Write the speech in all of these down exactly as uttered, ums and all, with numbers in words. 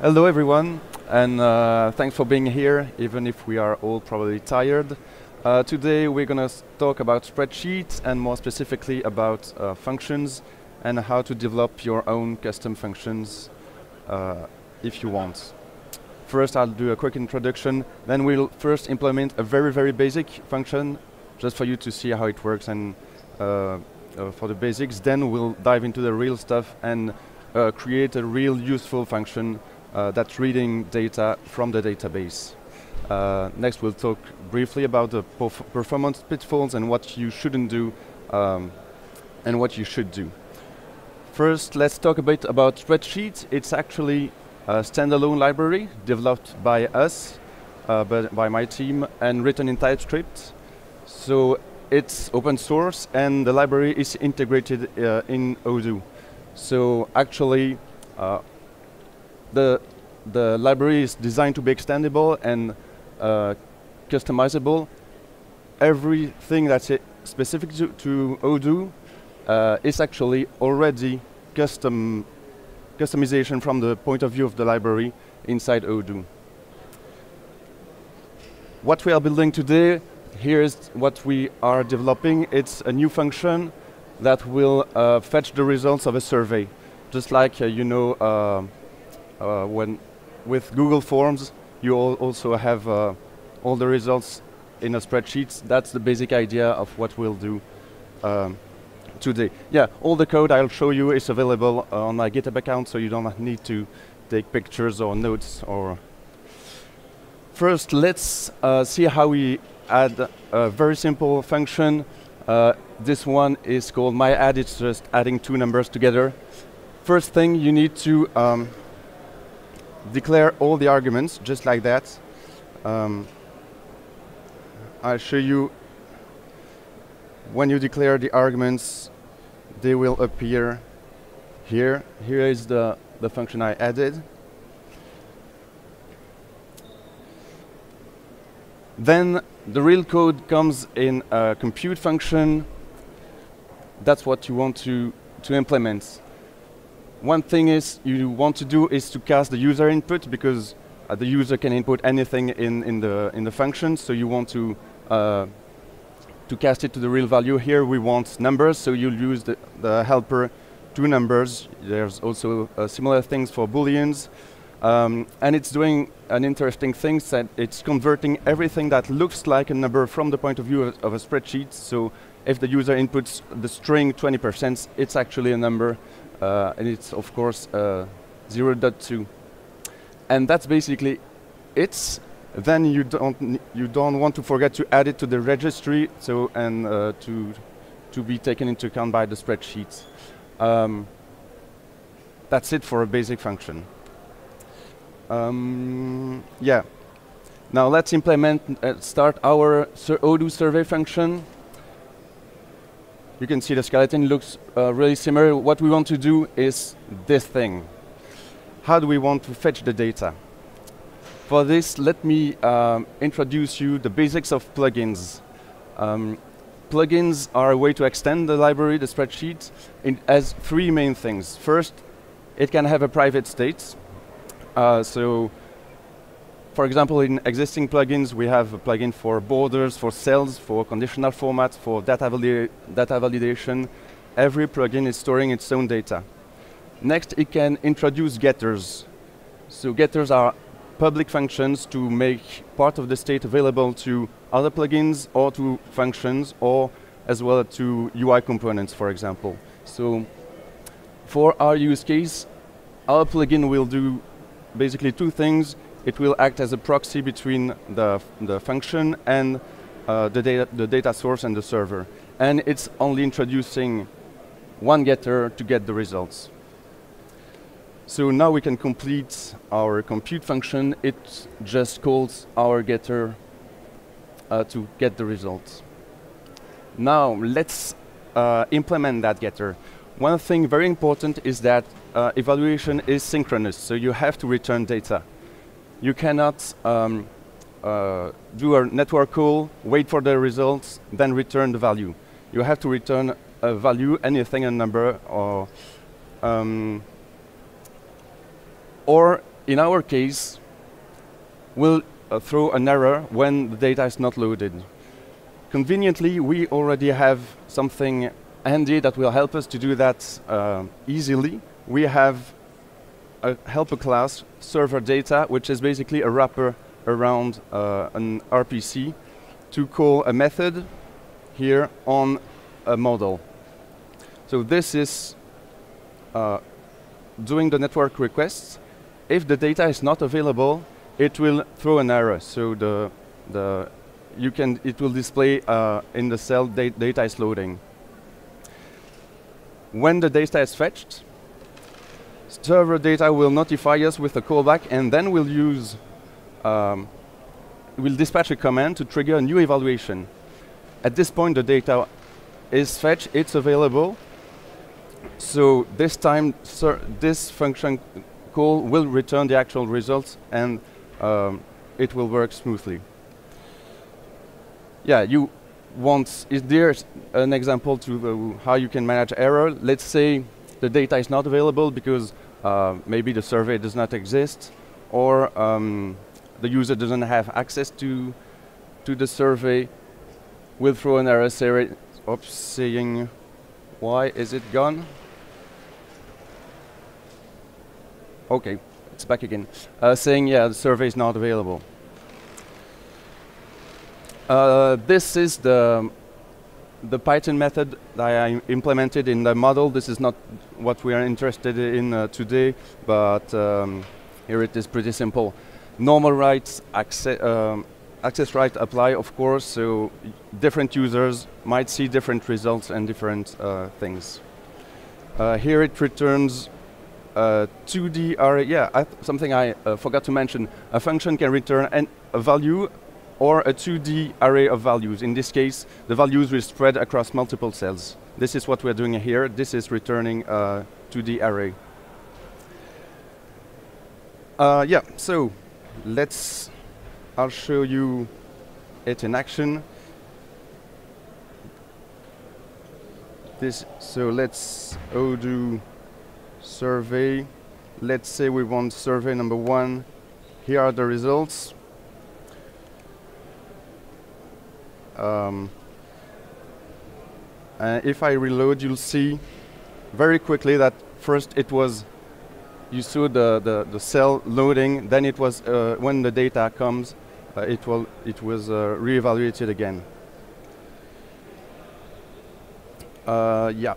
Hello, everyone, and uh, thanks for being here, even if we are all probably tired. Uh, today, we're going to talk about spreadsheets, and more specifically about uh, functions and how to develop your own custom functions uh, if you want. First, I'll do a quick introduction. Then we'll first implement a very, very basic function, just for you to see how it works and uh, uh, for the basics. Then we'll dive into the real stuff and uh, create a real useful function uh, that's reading data from the database. Uh, next, we'll talk briefly about the perf performance pitfalls and what you shouldn't do um, and what you should do. First, let's talk a bit about Spreadsheet. It's actually a standalone library developed by us, uh, but by my team, and written in TypeScript. So it's open source, and the library is integrated uh, in Odoo. So actually, uh, the, the library is designed to be extendable and uh, customizable. Everything that's specific to, to Odoo uh, is actually already custom customization from the point of view of the library inside Odoo. What we are building today, here is what we are developing. It's a new function that will uh, fetch the results of a survey. Just like, uh, you know, uh, uh, when with Google Forms, you all also have uh, all the results in a spreadsheet. That's the basic idea of what we'll do um, today. Yeah, all the code I'll show you is available on my GitHub account, so you don't need to take pictures or notes. Or first, let's uh, see how we add a very simple function. Uh, this one is called myAdd. It's just adding two numbers together. First thing, you need to um, declare all the arguments, just like that. Um, I'll show you. When you declare the arguments, they will appear here. Here is the, the function I added. Then the real code comes in a compute function. That's what you want to, to implement. One thing is you want to do is to cast the user input, because uh, the user can input anything in, in, the, in the function, so you want to uh, to cast it to the real value. Here we want numbers, so you'll use the, the helper to numbers. There's also uh, similar things for booleans. Um, and it's doing an interesting thing, that it's converting everything that looks like a number from the point of view of, of a spreadsheet. So if the user inputs the string twenty percent, it's actually a number. Uh, and it's, of course, uh, zero point two. And that's basically it. Then you don't you don't want to forget to add it to the registry, so and uh, to to be taken into account by the spreadsheet. Um, that's it for a basic function. Um, yeah. Now let's implement uh, start our sur Odoo survey function. You can see the skeleton looks uh, really similar. What we want to do is this thing. How do we want to fetch the data? For this, let me um, introduce you the basics of plugins. Um, plugins are a way to extend the library, the spreadsheet, in as three main things. First, it can have a private state. Uh, so, for example, in existing plugins, we have a plugin for borders, for cells, for conditional formats, for data, valida data validation. Every plugin is storing its own data. Next, it can introduce getters. So getters are public functions to make part of the state available to other plugins or to functions, or as well to U I components, for example. So for our use case, our plugin will do basically two things. It will act as a proxy between the, the function and uh, the, data, the data source and the server. And it's only introducing one getter to get the results. So now we can complete our compute function. It just calls our getter uh, to get the result. Now let's uh, implement that getter. One thing very important is that uh, evaluation is synchronous, so you have to return data. You cannot um, uh, do a network call, wait for the results, then return the value. You have to return a value, anything, a number, or um, or in our case, will uh, throw an error when the data is not loaded. Conveniently, we already have something handy that will help us to do that uh, easily. We have a helper class, ServerData, which is basically a wrapper around uh, an R P C to call a method here on a model. So this is uh, doing the network requests. If the data is not available, it will throw an error. So the, the you can it will display uh, in the cell dat data is loading. When the data is fetched, server data will notify us with a callback, and then we'll use um, we'll dispatch a command to trigger a new evaluation. At this point, the data is fetched; it's available. So this time, this function call will return the actual results, and um, it will work smoothly. Yeah, you want. Is there an example to uh, how you can manage error? Let's say the data is not available because uh, maybe the survey does not exist, or um, the user doesn't have access to to the survey. We'll throw an error saying, "Why is it gone?" Okay, it's back again, uh, saying, "Yeah, the survey is not available." Uh, this is the the Python method that I implemented in the model. This is not what we are interested in uh, today, but um, here it is pretty simple. Normal rights, access, um, access right apply, of course, so different users might see different results and different uh, things. Uh, here it returns uh, two D array. Yeah, I something I uh, forgot to mention. A function can return an a value or a two D array of values. In this case, the values will spread across multiple cells. This is what we're doing here. This is returning a two D array. Uh, yeah, so let's, I'll show you it in action. This, so let's Odoo survey. Let's say we want survey number one. Here are the results. Um, uh, if I reload, you'll see very quickly that first it was, you saw the, the, the cell loading, then it was, uh, when the data comes, uh, it, will, it was uh, re-evaluated again. Uh, yeah.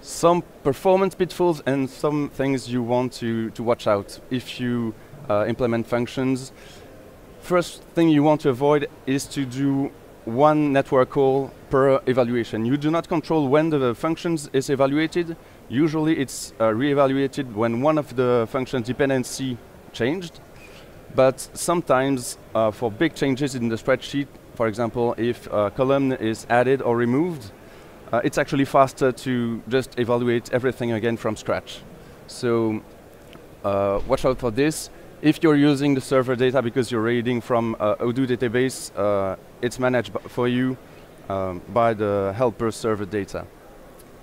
Some performance pitfalls and some things you want to, to watch out if you uh, implement functions. First thing you want to avoid is to do one network call per evaluation. You do not control when the functions is evaluated. Usually it's uh, re-evaluated when one of the functions dependency changed. But sometimes uh, for big changes in the spreadsheet, for example, if a column is added or removed, uh, it's actually faster to just evaluate everything again from scratch. So uh, watch out for this. If you're using the server data because you're reading from uh, Odoo database, uh, it's managed for you um, by the helper server data.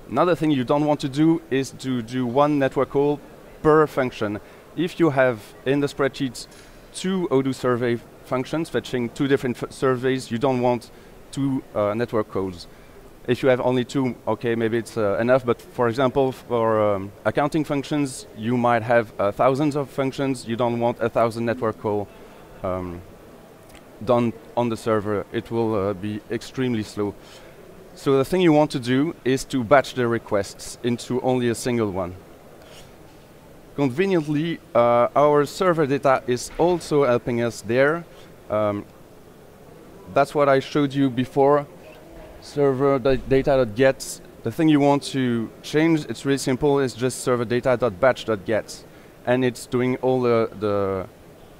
Another thing you don't want to do is to do one network call per function. If you have in the spreadsheets two Odoo survey functions fetching two different f surveys, you don't want two uh, network calls. If you have only two, okay, maybe it's uh, enough, but for example, for um, accounting functions, you might have uh, thousands of functions. You don't want a thousand network call um, done on the server. It will uh, be extremely slow. So the thing you want to do is to batch the requests into only a single one. Conveniently, uh, our server data is also helping us there. Um, that's what I showed you before. Server data.get. The thing you want to change, it's really simple, is just server data.batch.get. And it's doing all the, the,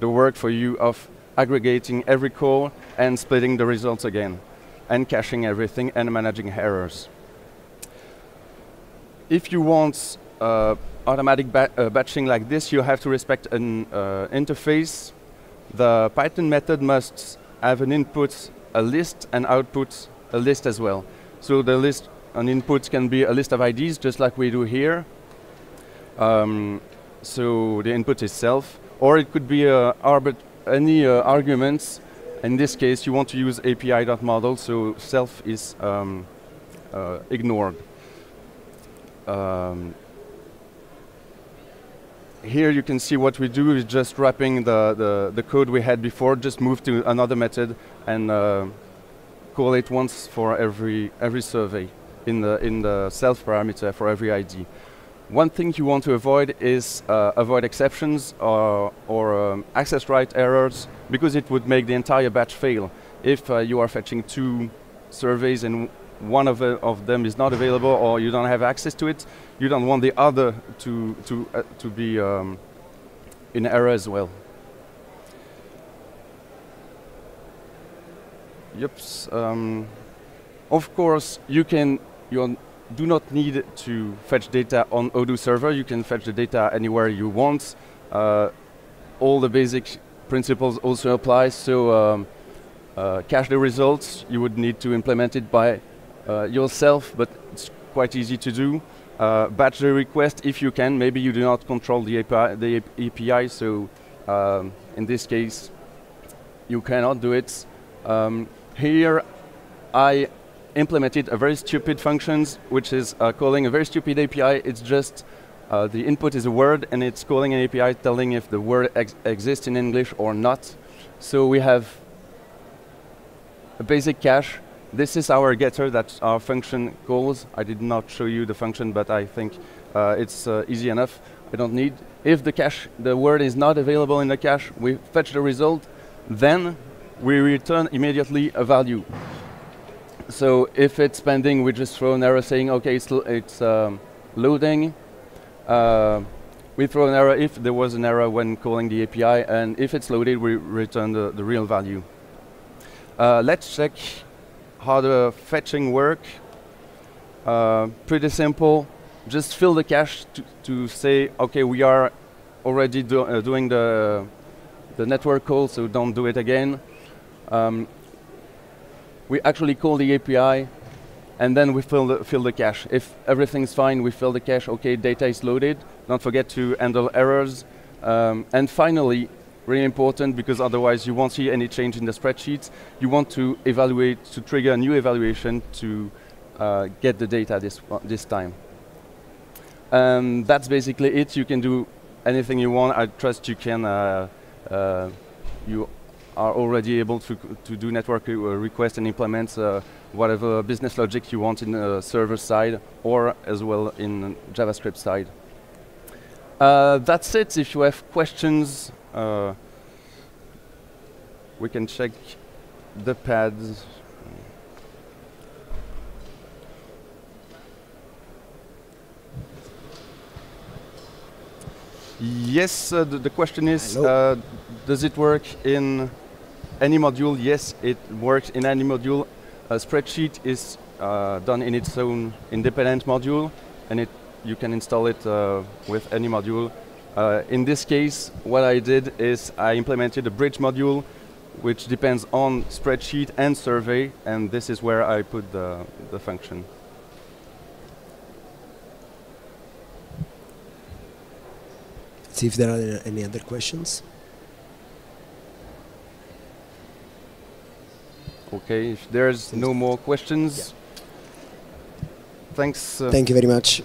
the work for you of aggregating every call and splitting the results again, and caching everything and managing errors. If you want uh, automatic ba uh, batching like this, you have to respect an uh, interface. The Python method must have an input, a list, and output a list as well. So the list and inputs can be a list of I Ds, just like we do here. Um, so the input itself, or it could be uh, arbit any uh, arguments. In this case, you want to use A P I dot model, so self is um, uh, ignored. Um, here you can see what we do is just wrapping the, the, the code we had before, just move to another method and uh, call it once for every, every survey in the, in the self parameter for every I D. One thing you want to avoid is uh, avoid exceptions or, or um, access right errors, because it would make the entire batch fail. If uh, you are fetching two surveys and one of, uh, of them is not available or you don't have access to it, you don't want the other to, to, uh, to be um, in error as well. Yups. Um, of course, you can... You're do not need to fetch data on Odoo server. You can fetch the data anywhere you want. Uh, all the basic principles also apply, so um, uh, cache the results. You would need to implement it by uh, yourself, but it's quite easy to do. Uh, batch the request if you can. Maybe you do not control the A P I, the A P I so um, in this case, you cannot do it. Um, here, I implemented a very stupid functions, which is uh, calling a very stupid A P I. It's just uh, the input is a word, and it's calling an A P I telling if the word ex exists in English or not. So we have a basic cache. This is our getter that our function calls. I did not show you the function, but I think uh, it's uh, easy enough. I don't need. If the cache, the word is not available in the cache, we fetch the result. Then we return immediately a value. So if it's pending, we just throw an error saying, okay, it's, l it's um, loading. Uh, we throw an error if there was an error when calling the A P I, and if it's loaded, we return the, the real value. Uh, let's check how the fetching works. Uh, pretty simple. Just fill the cache to, to say, okay, we are already do uh, doing the, the network call, so don't do it again. Um, We actually call the A P I, and then we fill the, fill the cache. If everything's fine, we fill the cache. OK, data is loaded. Don't forget to handle errors. Um, and finally, really important, because otherwise you won't see any change in the spreadsheet, you want to evaluate, to trigger a new evaluation to uh, get the data this, uh, this time. Um, that's basically it. You can do anything you want. I trust you can, uh, uh, you are already able to, to do network uh, requests and implement uh, whatever business logic you want in uh, server side or as well in JavaScript side. Uh, that's it. If you have questions, uh, we can check the pads. Yes, uh, the, the question is, uh, does it work in any module? Yes, it works in any module. A spreadsheet is uh, done in its own independent module, and it, you can install it uh, with any module. Uh, in this case, what I did is I implemented a bridge module, which depends on spreadsheet and survey, and this is where I put the, the function. See if there are any other questions. Okay, if there's no more questions, yeah. Thanks. Uh, Thank you very much.